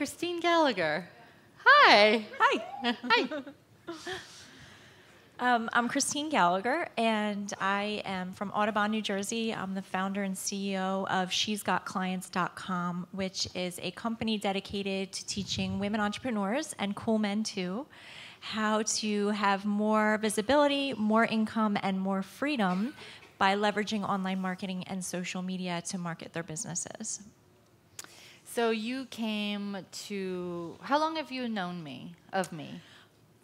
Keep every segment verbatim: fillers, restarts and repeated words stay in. Christine Gallagher. Hi. Hi. Hi. Um, I'm Christine Gallagher, and I am from Audubon, New Jersey. I'm the founder and C E O of She's Got Clients dot com, which is a company dedicated to teaching women entrepreneurs, and cool men too, how to have more visibility, more income, and more freedom by leveraging online marketing and social media to market their businesses. So you came to, how long have you known me, of me?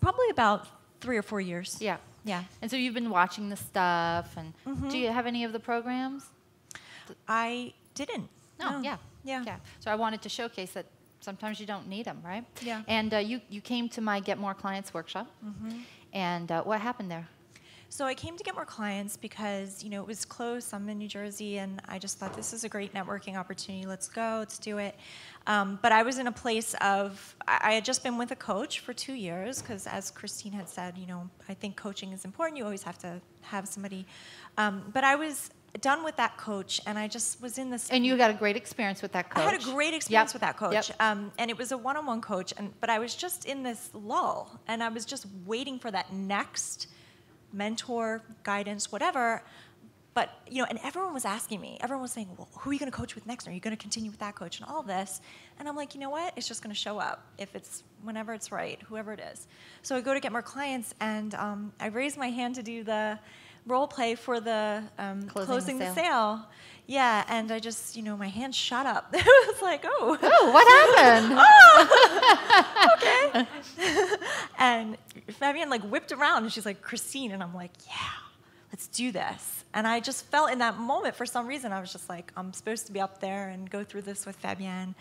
Probably about Three or four years. Yeah. Yeah. And so you've been watching the stuff, and mm-hmm. do you have any of the programs? I didn't. No. no. Yeah. Yeah. Yeah. So I wanted to showcase that sometimes you don't need them, right? Yeah. And uh, you, you came to my Get More Clients workshop, mm-hmm. and uh, what happened there? So I came to Get More Clients because, you know, it was close. I'm in New Jersey, and I just thought, this is a great networking opportunity. Let's go. Let's do it. Um, but I was in a place of, I had just been with a coach for two years because, as Christine had said, you know, I think coaching is important. You always have to have somebody. Um, but I was done with that coach, and I just was in this. And you got a great experience with that coach. I had a great experience yep. with that coach. Yep. Um, and it was a one-on-one coach. And But I was just in this lull, and I was just waiting for that next mentor, guidance, whatever. But, you know, and everyone was asking me, everyone was saying, well, who are you going to coach with next? Are you going to continue with that coach and all this? And I'm like, you know what? It's just going to show up if it's, whenever it's right, whoever it is. So I go to Get More Clients, and um, I raise my hand to do the role play for the um, closing, closing the sale. sale. Yeah, and I just, you know, my hand shot up. It was like, oh. Oh, what happened? Oh, okay. And Fabienne, like, whipped around, and she's like, Christine. And I'm like, yeah, let's do this. And I just felt in that moment, for some reason, I was just like, I'm supposed to be up there and go through this with Fabienne.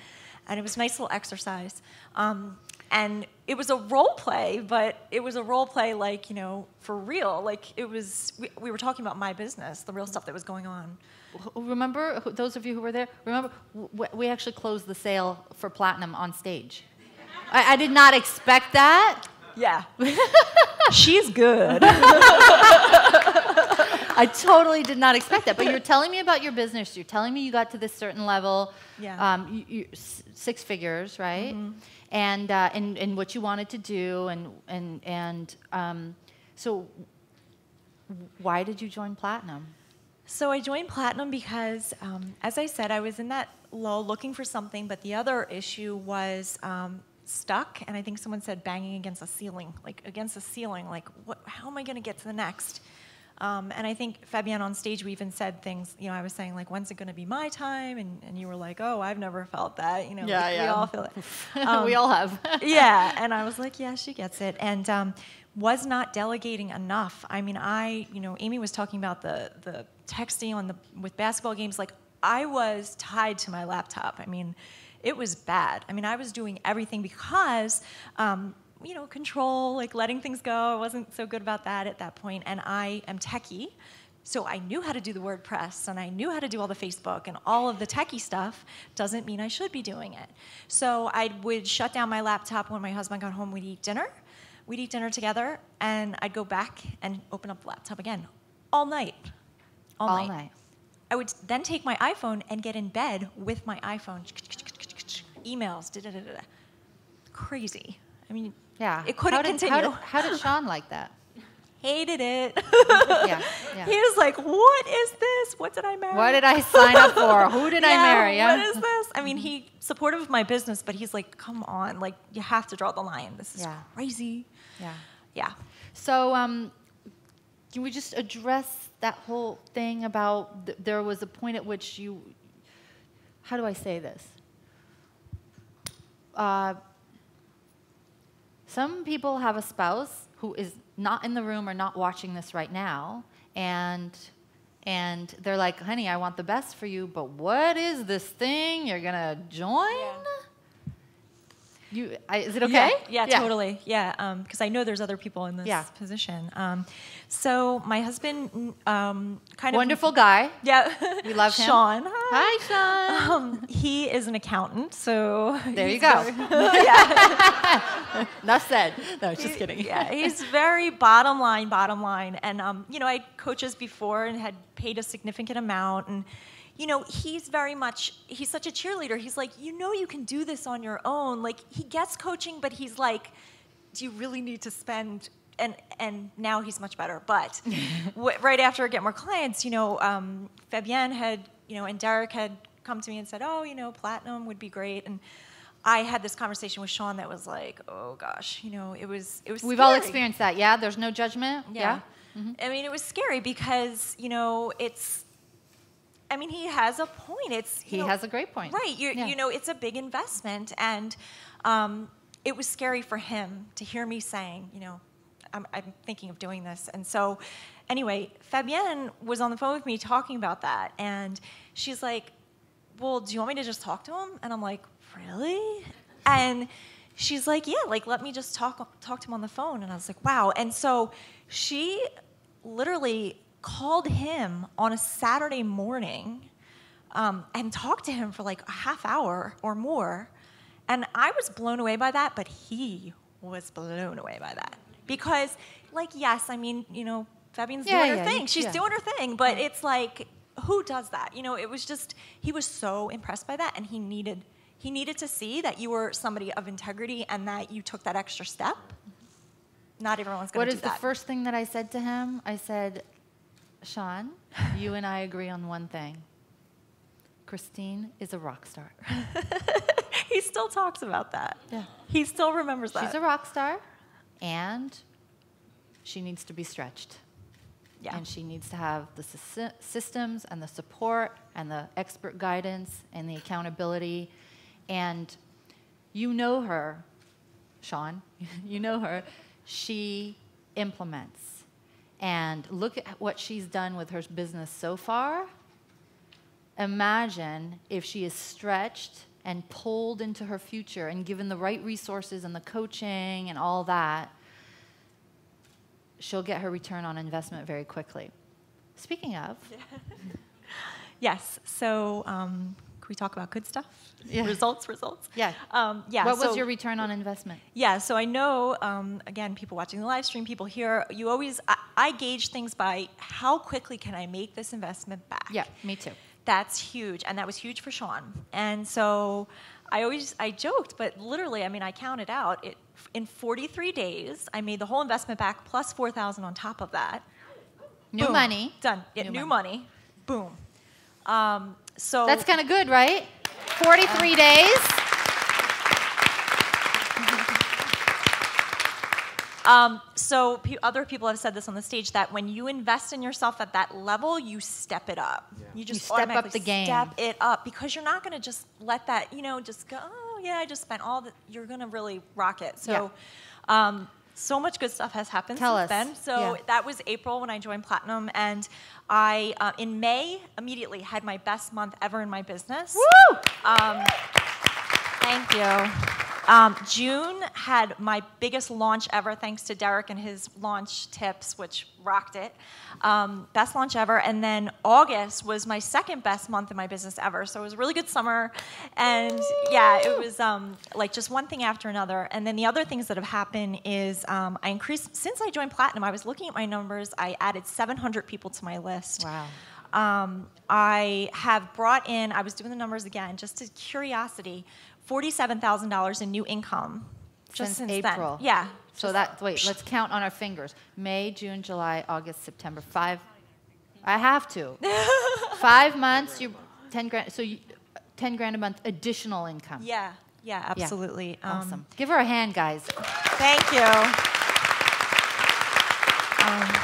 And it was a nice little exercise. Um, and it was a role play, but it was a role play like, you know, for real. Like, it was, we, we were talking about my business, the real stuff that was going on. Remember, those of you who were there, remember, we actually closed the sale for Platinum on stage. I, I did not expect that. Yeah. She's good. I totally did not expect that. But you're telling me about your business. You're telling me you got to this certain level, yeah. um, you, you, six figures, right? Mm-hmm. And, uh, and and what you wanted to do, and and and um, so why did you join Platinum? So I joined Platinum because, um, as I said, I was in that lull, looking for something. But the other issue was um, stuck, and I think someone said banging against a ceiling, like against a ceiling, like what? How am I going to get to the next? Um, and I think, Fabienne, on stage, we even said things, you know, I was saying, like, when's it going to be my time? And, and you were like, oh, I've never felt that. You know, yeah, we, yeah. we all feel it. Um, we all have. Yeah. And I was like, yeah, she gets it. And um, was not delegating enough. I mean, I, you know, Amy was talking about the, the texting on the, with basketball games. Like, I was tied to my laptop. I mean, it was bad. I mean, I was doing everything because, um, you know, control, like letting things go. I wasn't so good about that at that point. And I am techie, so I knew how to do the WordPress, and I knew how to do all the Facebook, and all of the techie stuff doesn't mean I should be doing it. So I would shut down my laptop when my husband got home. We'd eat dinner. We'd eat dinner together, and I'd go back and open up the laptop again all night. All, all night. night. I would then take my iPhone and get in bed with my iPhone. Emails, da-da-da-da-da. Crazy. I mean, yeah, it couldn't how did, continue. How did, how did Sean like that? Hated it. yeah, yeah. He was like, what is this? What did I marry? What did I sign up for? Who did yeah, I marry? Yeah. What is this? I mean, he supportive of my business, but he's like, come on, like, you have to draw the line. This is yeah. crazy. Yeah. Yeah. So um, can we just address that whole thing about th there was a point at which you, how do I say this? Uh, Some people have a spouse who is not in the room or not watching this right now, and, and they're like, honey, I want the best for you, but what is this thing you're going to join? Yeah. You, I, is it okay? Yeah, yeah, yeah. totally. Yeah, because um, I know there's other people in this yeah. position. Um, so my husband um, kind of... Wonderful guy. Yeah. We love him. Sean. Hi, Hi Sean. Um, he is an accountant, so... There you go. Very, yeah. Enough said. No, just he, kidding. Yeah, he's very bottom line, bottom line. And, um, you know, I had coaches before and had paid a significant amount. And, you know, he's very much, he's such a cheerleader. He's like, you know, you can do this on your own. Like, he gets coaching, but he's like, do you really need to spend? And, and now he's much better. But right after Get More Clients, you know, um, Fabienne had, you know, and Derek had come to me and said, oh, you know, Platinum would be great. And I had this conversation with Sean that was like, oh gosh, you know, it was, it was We've scary. all experienced that, yeah? There's no judgment? Yeah. yeah. Mm-hmm. I mean, it was scary because, you know, it's, I mean, he has a point. It's He you know, has a great point. Right. You're, yeah. You know, it's a big investment. And um, it was scary for him to hear me saying, you know, I'm, I'm thinking of doing this. And so anyway, Fabienne was on the phone with me talking about that. And she's like, well, do you want me to just talk to him? And I'm like, really? And she's like, yeah, like, let me just talk, talk to him on the phone. And I was like, wow. And so she literally called him on a Saturday morning um, and talked to him for like a half hour or more. And I was blown away by that, but he was blown away by that. Because, like, yes, I mean, you know, Fabienne's yeah, doing her yeah, thing. You, She's yeah. doing her thing. But yeah. it's like, who does that? You know, it was just, he was so impressed by that, and he needed He needed to see that you were somebody of integrity and that you took that extra step. Not everyone's going to do that. What is the first thing that I said to him? I said, Sean, you and I agree on one thing. Christine is a rock star. He still talks about that. Yeah. He still remembers that. She's a rock star, and she needs to be stretched. Yeah. And she needs to have the systems and the support and the expert guidance and the accountability. And you know her, Sean, you know her, she implements. And look at what she's done with her business so far. Imagine if she is stretched and pulled into her future and given the right resources and the coaching and all that, she'll get her return on investment very quickly. Speaking of. Yes, so um, can we talk about good stuff? Yeah. Results, results. Yeah. Um, yeah. What so, was your return on investment? Yeah, so I know, um, again, people watching the live stream, people here, you always, I, I gauge things by how quickly can I make this investment back? Yeah, me too. That's huge, and that was huge for Sean. And so I always, I joked, but literally, I mean, I counted out, it, in forty-three days, I made the whole investment back plus four thousand dollars on top of that. New Boom. money. Done. Yeah, new new money. money. Boom. Um, so that's kind of good, right? forty-three um. days. Um, so p other people have said this on the stage, that when you invest in yourself at that level, you step it up. Yeah. You just you step up the game. Step it up, because you're not going to just let that, you know, just go, oh, yeah, I just spent all the, you're going to really rock it. So, yeah. um, so much good stuff has happened Tell since us. then. So yeah. that was April when I joined Platinum, and I, uh, in May, immediately had my best month ever in my business. Woo! Um, thank you. Um, June had my biggest launch ever, thanks to Derek and his launch tips, which rocked it. Um, best launch ever. And then August was my second best month in my business ever. So it was a really good summer. And yeah, it was um, like just one thing after another. And then the other things that have happened is um, I increased, since I joined Platinum, I was looking at my numbers. I added seven hundred people to my list. Wow. Um, I have brought in, I was doing the numbers again, just to curiosity, forty-seven thousand dollars in new income just since, since April. Then. Yeah. So that, wait, let's count on our fingers. May, June, July, August, September, five. I have to. Five months, you, ten grand, so you, ten grand a month additional income. Yeah, yeah, absolutely. Yeah. Awesome. Um, Give her a hand, guys. Thank you. Um,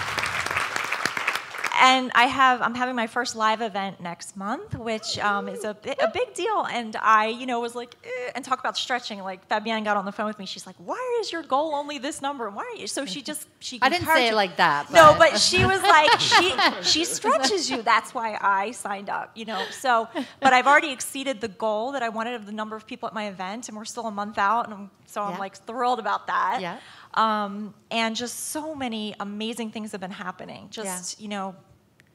And I have, I'm having my first live event next month, which um, is a, a big deal. And I, you know, was like, eh, and talk about stretching. Like Fabienne got on the phone with me. She's like, why is your goal only this number? And why are you? So she just, she. I didn't say it like that. But. No, but she was like, she, she stretches you. That's why I signed up, you know. So, but I've already exceeded the goal that I wanted of the number of people at my event. And we're still a month out. And I'm, so yeah. I'm like thrilled about that. Yeah. Um, and just so many amazing things have been happening. Just, yeah. you know.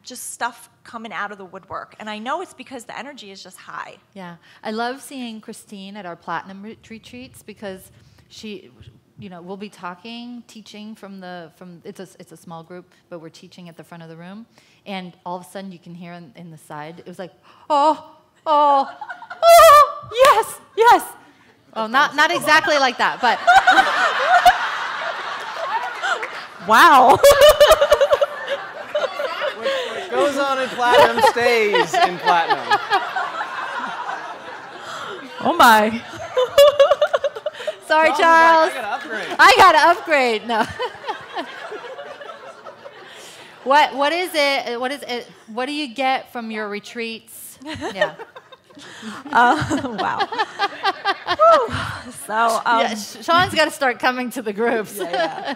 Just stuff coming out of the woodwork. And I know it's because the energy is just high. Yeah. I love seeing Christine at our Platinum retreats because she you know, we'll be talking, teaching from the, from it's a, it's a small group, but we're teaching at the front of the room. And all of a sudden you can hear in, in the side, it was like, oh, oh, oh, yes, yes. Well, not, not exactly like that, but. Wow. What goes on in Platinum stays in Platinum. Oh my. Sorry, Charles. Charles. Like, I got to upgrade. I got to upgrade. No. what what is it? What is it? What do you get from your retreats? Yeah. Uh, wow. So um, yeah, Sean's got to start coming to the groups. Yeah, yeah.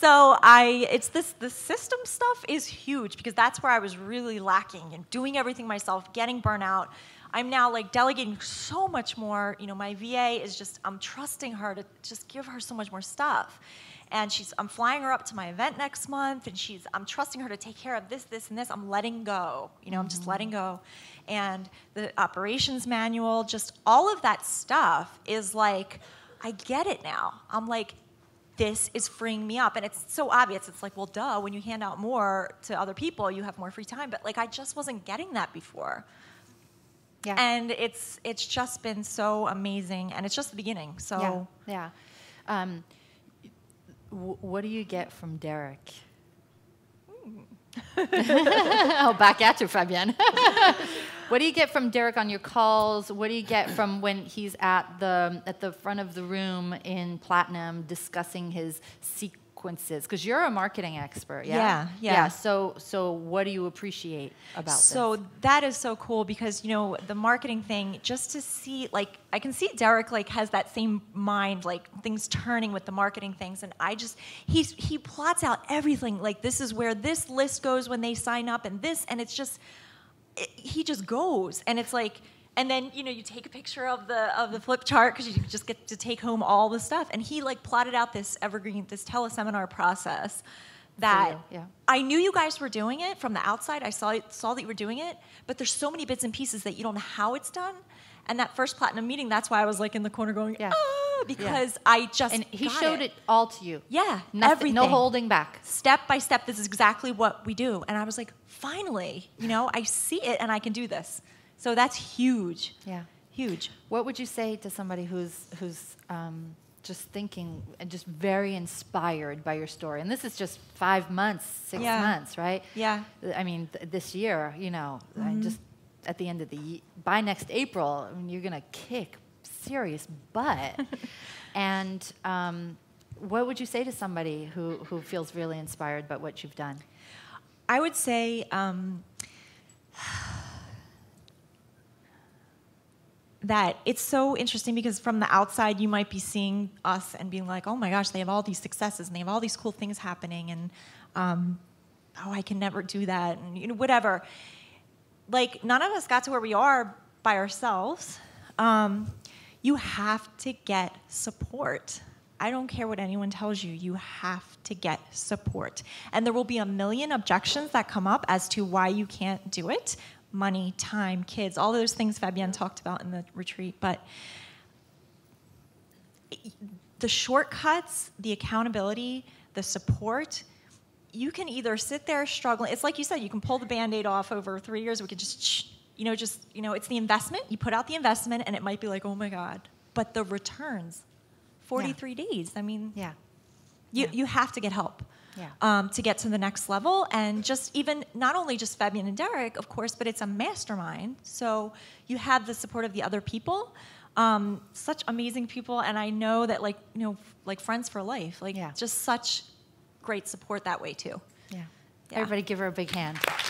So I, it's this, the system stuff is huge because that's where I was really lacking and doing everything myself, getting burnt out. I'm now like delegating so much more. You know, my V A is just, I'm trusting her to just give her so much more stuff. And she's, I'm flying her up to my event next month, and she's, I'm trusting her to take care of this, this, and this. I'm letting go. You know, I'm just letting go. And the operations manual, just all of that stuff is like, I get it now. I'm like, this is freeing me up. And it's so obvious. It's like, well, duh, when you hand out more to other people, you have more free time. But like, I just wasn't getting that before. Yeah. And it's, it's just been so amazing. And it's just the beginning. So yeah. yeah. Um, w what do you get from Derek? Mm. Oh, back at you, Fabienne. What do you get from Derek on your calls? What do you get from when he's at the, at the front of the room in Platinum discussing his sequences? Because you're a marketing expert, yeah? Yeah, yeah. Yeah, so, so what do you appreciate about so this? So that is so cool because, you know, the marketing thing, just to see, like, I can see Derek, like, has that same mind, like, things turning with the marketing things, and I just, he's, he plots out everything. Like, this is where this list goes when they sign up, and this, and it's just... It, he just goes, and it's like, and then, you know, you take a picture of the of the flip chart because you just get to take home all the stuff. And he like plotted out this evergreen, this teleseminar process that oh, yeah. Yeah. I knew you guys were doing it from the outside. I saw saw that you were doing it, but there's so many bits and pieces that you don't know how it's done. And that first Platinum meeting, that's why I was like in the corner going, yeah. ah, because yeah. I just And he got showed it. it all to you. Yeah, Nothing, everything. No holding back. Step by step, this is exactly what we do. And I was like, finally, you know, I see it and I can do this. So that's huge. Yeah. Huge. What would you say to somebody who's, who's um, just thinking and just very inspired by your story? And this is just five months, six yeah. months, right? Yeah. I mean, th this year, you know, mm-hmm. I just... At the end of the year, by next April, I mean, you're gonna kick serious butt. And um, what would you say to somebody who who feels really inspired by what you've done? I would say um, that it's so interesting because from the outside, you might be seeing us and being like, "Oh my gosh, they have all these successes and they have all these cool things happening," and um, "Oh, I can never do that," and you know, whatever. Like, none of us got to where we are by ourselves. Um, you have to get support. I don't care what anyone tells you. You have to get support. And there will be a million objections that come up as to why you can't do it. Money, time, kids, all those things Fabienne talked about in the retreat. But the shortcuts, the accountability, the support, you can either sit there struggling. It's like you said, you can pull the Band-Aid off over three years. We could just, you know, just, you know, it's the investment. You put out the investment, and it might be like, oh, my God. But the returns, forty-three yeah. days. I mean, yeah. You, yeah. you have to get help yeah. um, to get to the next level. And just even, not only just Fabienne and Derek, of course, but it's a mastermind. So you have the support of the other people. Um, such amazing people. And I know that, like, you know, like friends for life. Like, yeah. just such... great support that way too. Yeah. yeah. Everybody give her a big hand.